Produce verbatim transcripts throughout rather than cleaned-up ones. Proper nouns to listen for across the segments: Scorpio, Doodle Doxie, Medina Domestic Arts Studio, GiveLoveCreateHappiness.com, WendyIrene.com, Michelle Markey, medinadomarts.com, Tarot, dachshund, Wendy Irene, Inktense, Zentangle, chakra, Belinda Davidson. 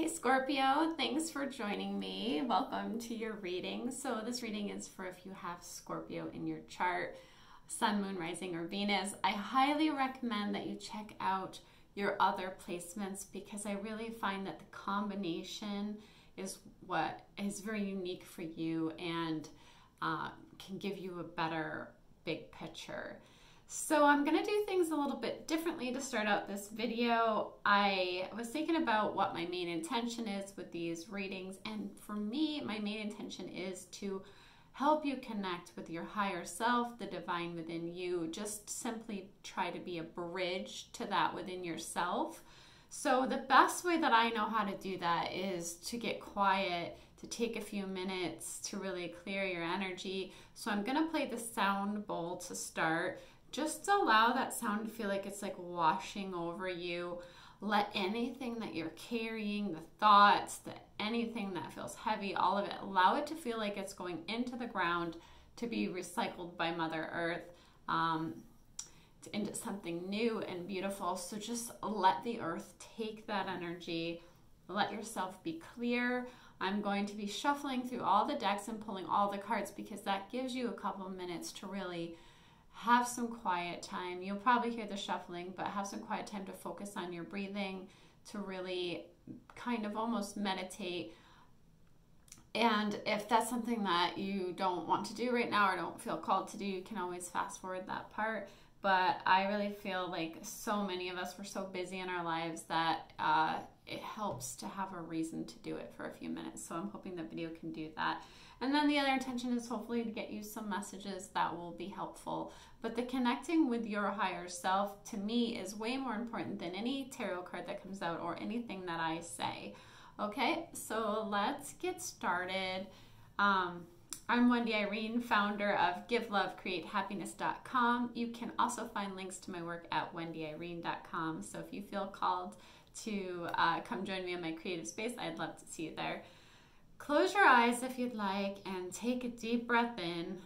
Hey Scorpio, thanks for joining me. Welcome to your reading. So this reading is for if you have Scorpio in your chart, Sun, Moon, Rising, or Venus. I highly recommend that you check out your other placements because I really find that the combination is what is very unique for you and uh, can give you a better big picture. So I'm going to do things a little bit differently to start out this video. I was thinking about what my main intention is with these readings, and for me, my main intention is to help you connect with your higher self, the divine within you. Just simply try to be a bridge to that within yourself. So the best way that I know how to do that is to get quiet, to take a few minutes to really clear your energy. So I'm going to play the sound bowl to start. Just allow that sound to feel like it's like washing over you. Let anything that you're carrying, the thoughts, the anything that feels heavy, all of it, allow it to feel like it's going into the ground to be recycled by Mother Earth um, into something new and beautiful. So just let the earth take that energy. Let yourself be clear. I'm going to be shuffling through all the decks and pulling all the cards because that gives you a couple minutes to really have some quiet time. You'll probably hear the shuffling, but have some quiet time to focus on your breathing, to really kind of almost meditate. And if that's something that you don't want to do right now or don't feel called to do, you can always fast forward that part. But I really feel like so many of us, we're so busy in our lives that uh, it helps to have a reason to do it for a few minutes. So I'm hoping the video can do that. And then the other intention is hopefully to get you some messages that will be helpful. But the connecting with your higher self, to me, is way more important than any tarot card that comes out or anything that I say. Okay, so let's get started. Um, I'm Wendy Irene, founder of Give Love Create Happiness dot com. You can also find links to my work at Wendy Irene dot com. So if you feel called to uh, come join me in my creative space, I'd love to see you there. Close your eyes if you'd like and take a deep breath in.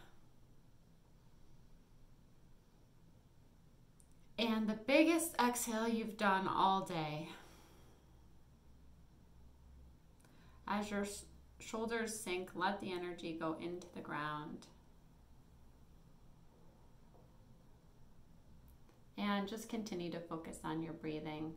And the biggest exhale you've done all day. As your shoulders sink, let the energy go into the ground. And just continue to focus on your breathing.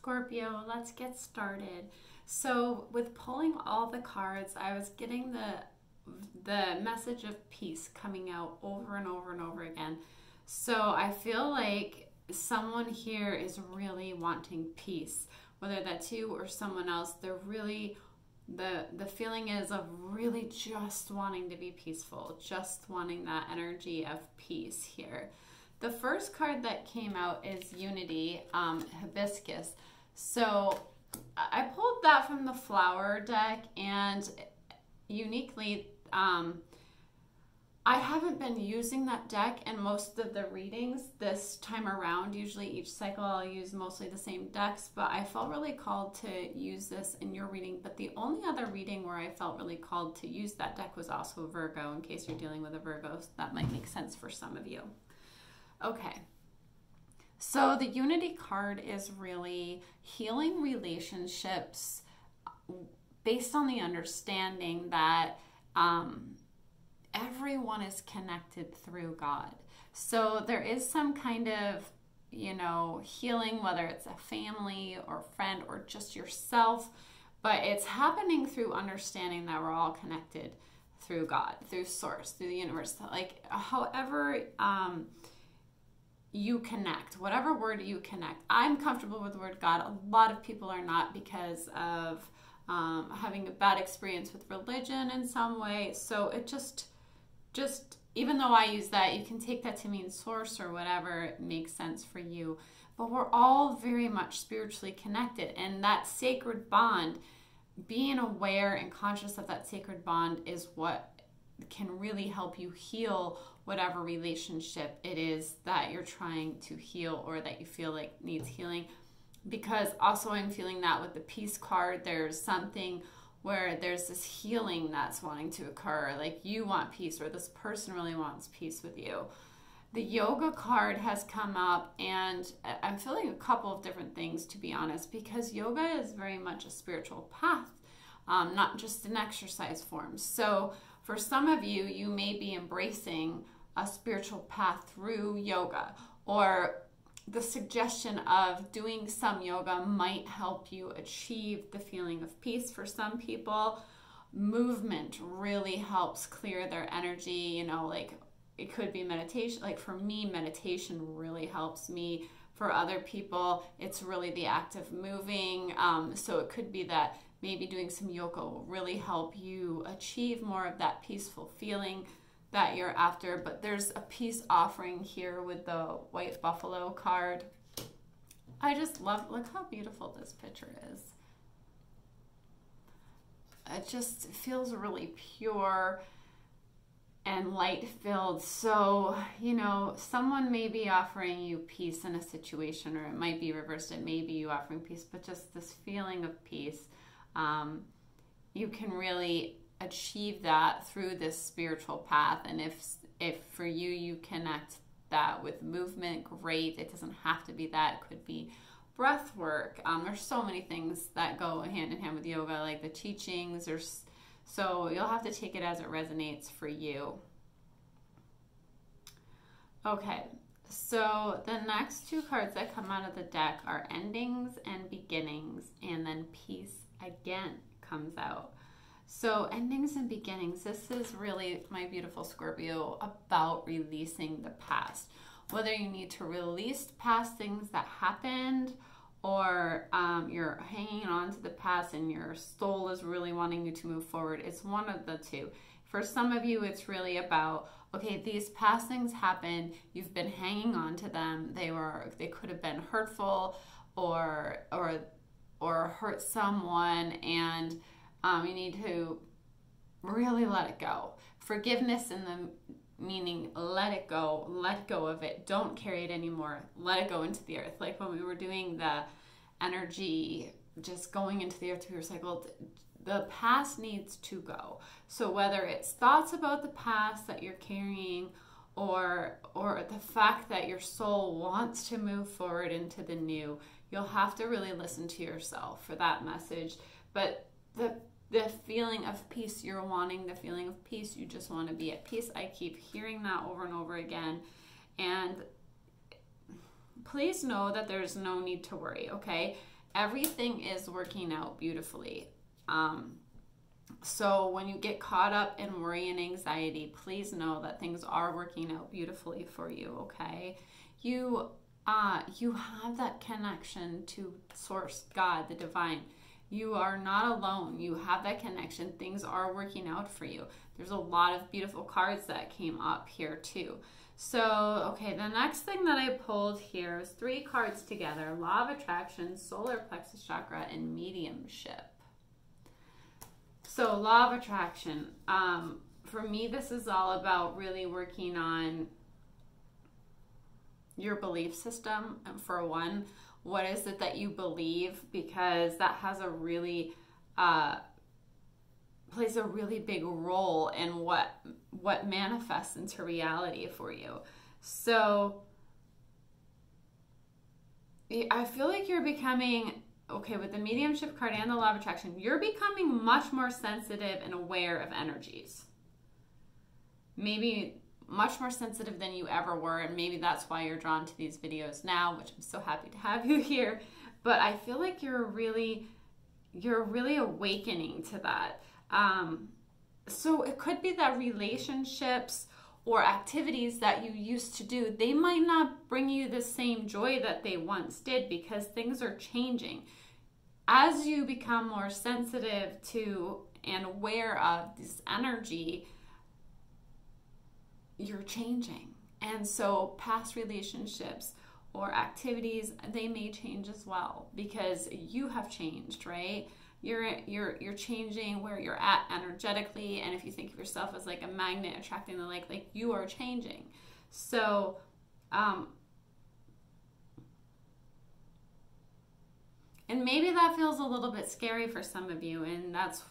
Scorpio, let's get started. So with pulling all the cards, I was getting the the message of peace coming out over and over and over again. So I feel like someone here is really wanting peace, whether that's you or someone else. They're really, the the feeling is of really just wanting to be peaceful, just wanting that energy of peace here. The first card that came out is Unity, um, Hibiscus. So I pulled that from the flower deck, and uniquely, um, I haven't been using that deck in most of the readings this time around. Usually each cycle I'll use mostly the same decks, but I felt really called to use this in your reading. But the only other reading where I felt really called to use that deck was also Virgo, in case you're dealing with a Virgo. So that might make sense for some of you. Okay, so the Unity card is really healing relationships based on the understanding that um, everyone is connected through God. So there is some kind of, you know, healing, whether it's a family or friend or just yourself, but it's happening through understanding that we're all connected through God, through Source, through the universe, like however, um, you connect, whatever word you connect. I'm comfortable with the word God. A lot of people are not, because of um, having a bad experience with religion in some way. So it just, just even though I use that, you can take that to mean Source or whatever makes sense for you. But we're all very much spiritually connected, and that sacred bond, being aware and conscious of that sacred bond, is what can really help you heal whatever relationship it is that you're trying to heal or that you feel like needs healing. Because also I'm feeling that with the peace card, there's something where there's this healing that's wanting to occur, like you want peace or this person really wants peace with you. The Yoga card has come up, and I'm feeling a couple of different things, to be honest, because yoga is very much a spiritual path, um, not just an exercise form. So for some of you, you may be embracing a spiritual path through yoga, or the suggestion of doing some yoga might help you achieve the feeling of peace. For some people, movement really helps clear their energy, you know, like it could be meditation. Like for me, meditation really helps me. For other people, it's really the act of moving. Um, so it could be that maybe doing some yoga will really help you achieve more of that peaceful feeling that you're after. But there's a peace offering here with the White Buffalo card. I just love, look how beautiful this picture is. It just feels really pure and light-filled. So, you know, someone may be offering you peace in a situation, or it might be reversed. It may be you offering peace, but just this feeling of peace. Um, you can really achieve that through this spiritual path. And if, if for you, you connect that with movement, great. It doesn't have to be that. It could be breath work. Um, there's so many things that go hand in hand with yoga, like the teachings. There's, so you'll have to take it as it resonates for you. Okay, so the next two cards that come out of the deck are Endings and Beginnings, and then Peace Again comes out. So Endings and Beginnings, this is really, my beautiful Scorpio, about releasing the past. Whether you need to release past things that happened, or um, you're hanging on to the past and your soul is really wanting you to move forward. It's one of the two. For some of you, it's really about, okay, these past things happened, you've been hanging on to them. They were, they could have been hurtful, or or or hurt someone, and um, you need to really let it go. Forgiveness in the meaning, let it go, let go of it, don't carry it anymore, let it go into the earth. Like when we were doing the energy, just going into the earth to recycle, the past needs to go. So whether it's thoughts about the past that you're carrying, or or the fact that your soul wants to move forward into the new, you'll have to really listen to yourself for that message. But the The feeling of peace, you're wanting the feeling of peace. You just want to be at peace. I keep hearing that over and over again. And please know that there's no need to worry, okay? everything is working out beautifully. Um, so when you get caught up in worry and anxiety, please know that things are working out beautifully for you, okay? You, uh, you have that connection to Source, God, the divine. You are not alone. You have that connection. Things are working out for you. There's a lot of beautiful cards that came up here too. So, okay, the next thing that I pulled here is three cards together: Law of Attraction, Solar Plexus Chakra, and Mediumship. So, Law of Attraction. Um, for me, this is all about really working on your belief system, for one. What is it that you believe? Because that has a really, uh, plays a really big role in what, what manifests into reality for you. So I feel like you're becoming, okay, with the mediumship card and the Law of Attraction, you're becoming much more sensitive and aware of energies. Maybe much more sensitive than you ever were, and maybe that's why you're drawn to these videos now, which I'm so happy to have you here. But I feel like you're really, you're really awakening to that. Um, so it could be that relationships or activities that you used to do, they might not bring you the same joy that they once did, because things are changing. As you become more sensitive to and aware of this energy, you're changing. And so past relationships or activities, they may change as well, because you have changed, right? You're, you're, you're changing where you're at energetically. And if you think of yourself as like a magnet attracting the like, like you are changing. So, um, and maybe that feels a little bit scary for some of you. And that's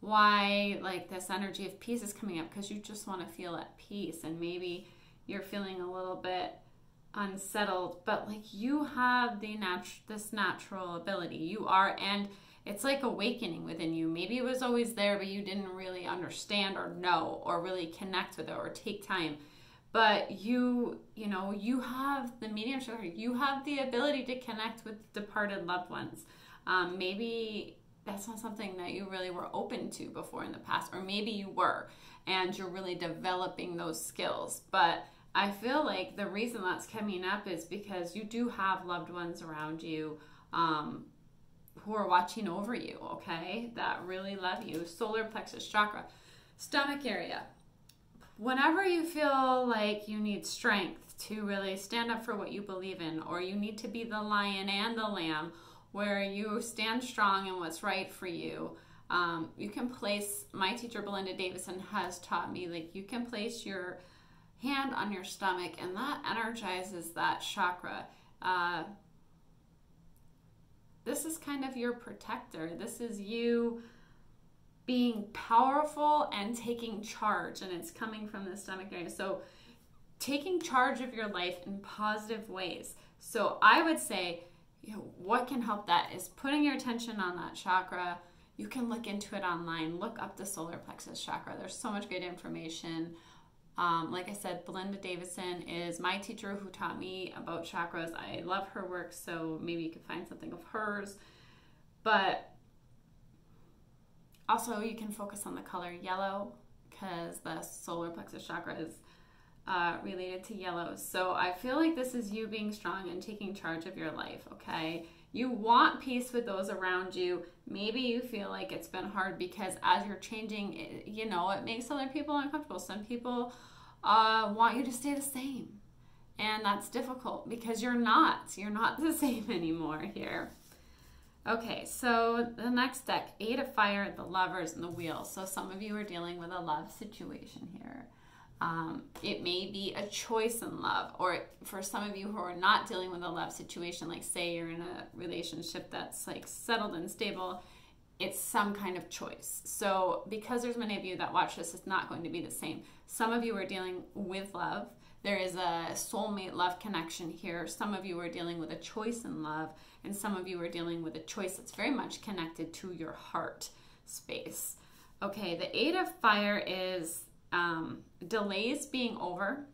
why like this energy of peace is coming up, because you just want to feel at peace, and maybe you're feeling a little bit unsettled, but like you have the natu- this natural ability. You are, and it's like awakening within you. Maybe it was always there, but you didn't really understand or know or really connect with it or take time. But you, you know, you have the mediumship. You have the ability to connect with departed loved ones. Um, maybe that's not something that you really were open to before in the past, or maybe you were and you're really developing those skills. But I feel like the reason that's coming up is because you do have loved ones around you um, who are watching over you, okay, that really love you. Solar plexus chakra, stomach area. Whenever you feel like you need strength to really stand up for what you believe in, or you need to be the lion and the lamb, where you stand strong in what's right for you, um, you can place, my teacher Belinda Davidson has taught me, like you can place your hand on your stomach, and that energizes that chakra. Uh, this is kind of your protector. This is you being powerful and taking charge, and it's coming from the stomach area. So taking charge of your life in positive ways. So I would say, you know, what can help that is putting your attention on that chakra. You can look into it online. Look up the solar plexus chakra. There's so much great information. Um, like I said, Belinda Davidson is my teacher who taught me about chakras. I love her work, so maybe you can find something of hers. But also you can focus on the color yellow, because the solar plexus chakra is Uh, related to yellow. So I feel like this is you being strong and taking charge of your life, okay? You want peace with those around you. Maybe you feel like it's been hard because as you're changing, it, you know, it makes other people uncomfortable. Some people uh, want you to stay the same, and that's difficult because you're not. You're not the same anymore here. Okay, so the next deck, Eight of Fire, the Lovers, and the Wheel. So some of you are dealing with a love situation here. Um, it may be a choice in love, or for some of you who are not dealing with a love situation, like say you're in a relationship that's like settled and stable, it's some kind of choice. So because there's many of you that watch this, it's not going to be the same. Some of you are dealing with love. There is a soulmate love connection here. Some of you are dealing with a choice in love, and some of you are dealing with a choice that's very much connected to your heart space. Okay, the Eight of Fire is Um, delays being over.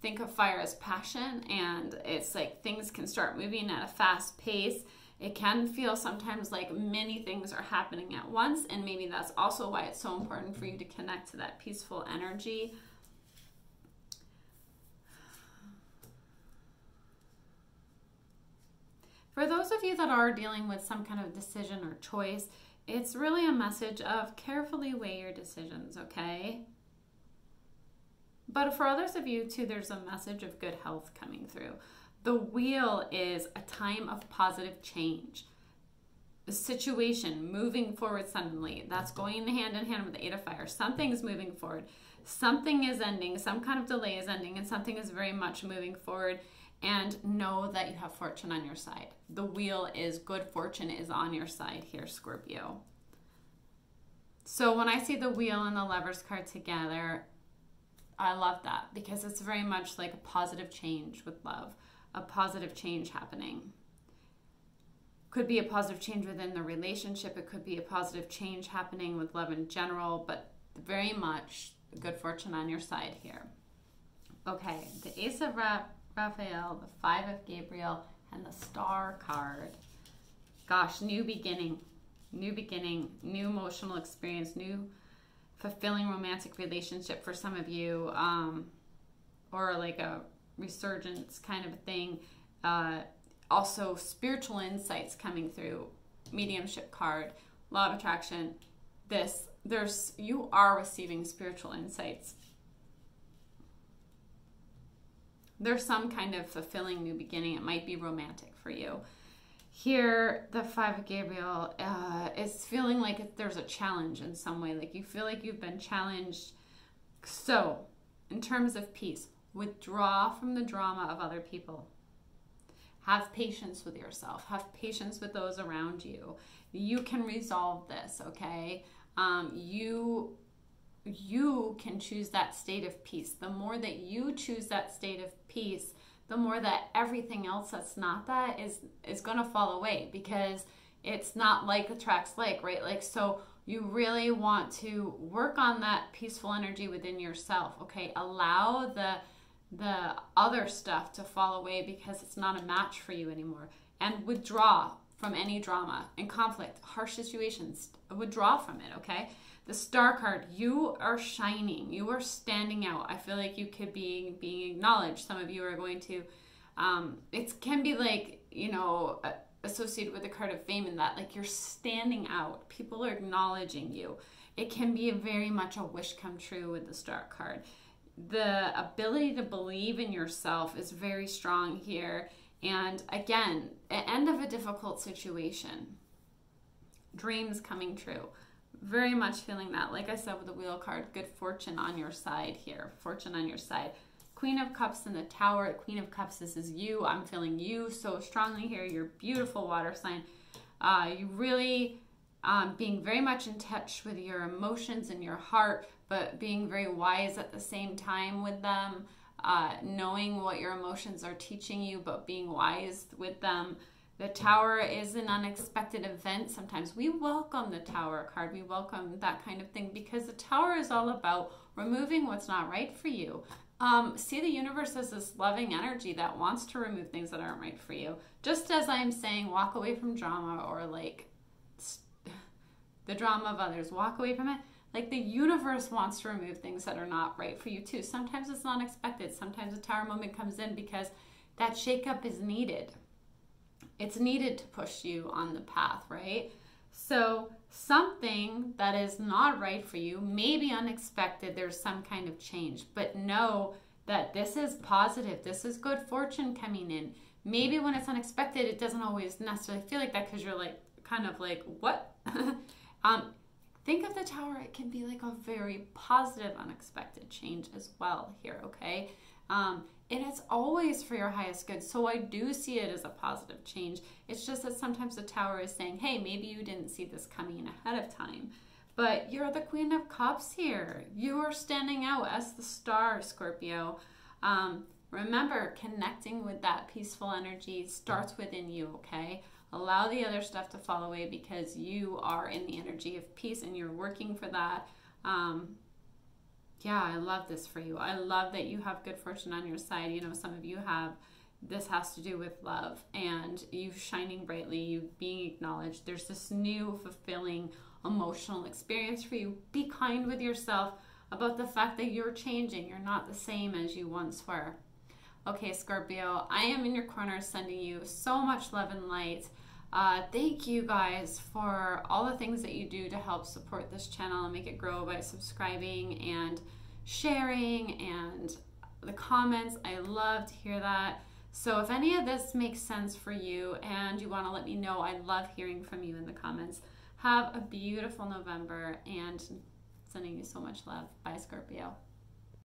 Think of fire as passion, and it's like things can start moving at a fast pace, It can feel sometimes like many things are happening at once, and maybe that's also why it's so important for you to connect to that peaceful energy. For those of you that are dealing with some kind of decision or choice, it's really a message of carefully weigh your decisions, okay? But for others of you too, there's a message of good health coming through. The wheel is a time of positive change. The situation moving forward suddenly, that's going hand in hand with the Eight of Fire. Something's moving forward. Something is ending. Some kind of delay is ending, and something is very much moving forward. And know that you have fortune on your side. The wheel is good fortune is on your side here, Scorpio. So when I see the wheel and the Lovers card together, I love that, because it's very much like a positive change with love, a positive change happening. Could be a positive change within the relationship. It could be a positive change happening with love in general, but very much good fortune on your side here. Okay, the Ace of Wrath, Raphael, the Five of Gabriel, and the Star card. Gosh, new beginning, new beginning, new emotional experience, new fulfilling romantic relationship for some of you, um, or like a resurgence kind of thing. Uh, also, spiritual insights coming through. Mediumship card, law of attraction. This, there's, you are receiving spiritual insights. There's some kind of fulfilling new beginning. It might be romantic for you. Here, the Five of Gabriel uh, is feeling like there's a challenge in some way. Like you feel like you've been challenged. So, in terms of peace, withdraw from the drama of other people. Have patience with yourself. Have patience with those around you. You can resolve this, okay? Um, you... you can choose that state of peace. The more that you choose that state of peace, the more that everything else that's not that is is going to fall away, because it's not like attracts like, right? Like, so you really want to work on that peaceful energy within yourself, okay? Allow the the other stuff to fall away because it's not a match for you anymore, and withdraw from any drama and conflict, harsh situations. Withdraw from it, okay? The Star card, you are shining. You are standing out. I feel like you could be being acknowledged. Some of you are going to, um, it can be like, you know, associated with the card of fame, and that, like, you're standing out. People are acknowledging you. It can be a very much a wish come true with the Star card. The ability to believe in yourself is very strong here. And again, the end of a difficult situation. Dreams coming true. Very much feeling that. Like I said with the Wheel card, good fortune on your side here. Fortune on your side. Queen of Cups in the Tower. Queen of Cups, this is you. I'm feeling you so strongly here. You're beautiful, water sign. Uh, you really um, being very much in touch with your emotions and your heart, but being very wise at the same time with them. Uh, knowing what your emotions are teaching you, but being wise with them. The Tower is an unexpected event sometimes. We welcome the Tower card. We welcome that kind of thing, because the Tower is all about removing what's not right for you. Um, see the universe as this loving energy that wants to remove things that aren't right for you. Just as I'm saying, walk away from drama, or like the drama of others. Walk away from it. Like, the universe wants to remove things that are not right for you too. Sometimes it's not expected. Sometimes a Tower moment comes in because that shakeup is needed. It's needed to push you on the path, right? So something that is not right for you may be unexpected. There's some kind of change, but know that this is positive. This is good fortune coming in. Maybe when it's unexpected, it doesn't always necessarily feel like that, because you're like, kind of like, what? um, Think of the Tower, it can be like a very positive, unexpected change as well here, okay? Um, and it's always for your highest good, so I do see it as a positive change. It's just that sometimes the Tower is saying, hey, maybe you didn't see this coming ahead of time. But you're the Queen of Cups here. You are standing out as the Star, Scorpio. Um, remember, connecting with that peaceful energy starts within you, okay? Allow the other stuff to fall away, because you are in the energy of peace and you're working for that. Um, yeah, I love this for you. I love that you have good fortune on your side. You know, some of you have this has to do with love and you shining brightly, you being acknowledged. There's this new fulfilling emotional experience for you. Be kind with yourself about the fact that you're changing. You're not the same as you once were. Okay, Scorpio, I am in your corner, sending you so much love and light. Uh, thank you guys for all the things that you do to help support this channel and make it grow by subscribing and sharing and the comments. I love to hear that. So if any of this makes sense for you and you want to let me know, I love hearing from you in the comments. Have a beautiful November, and sending you so much love. Bye, Scorpio.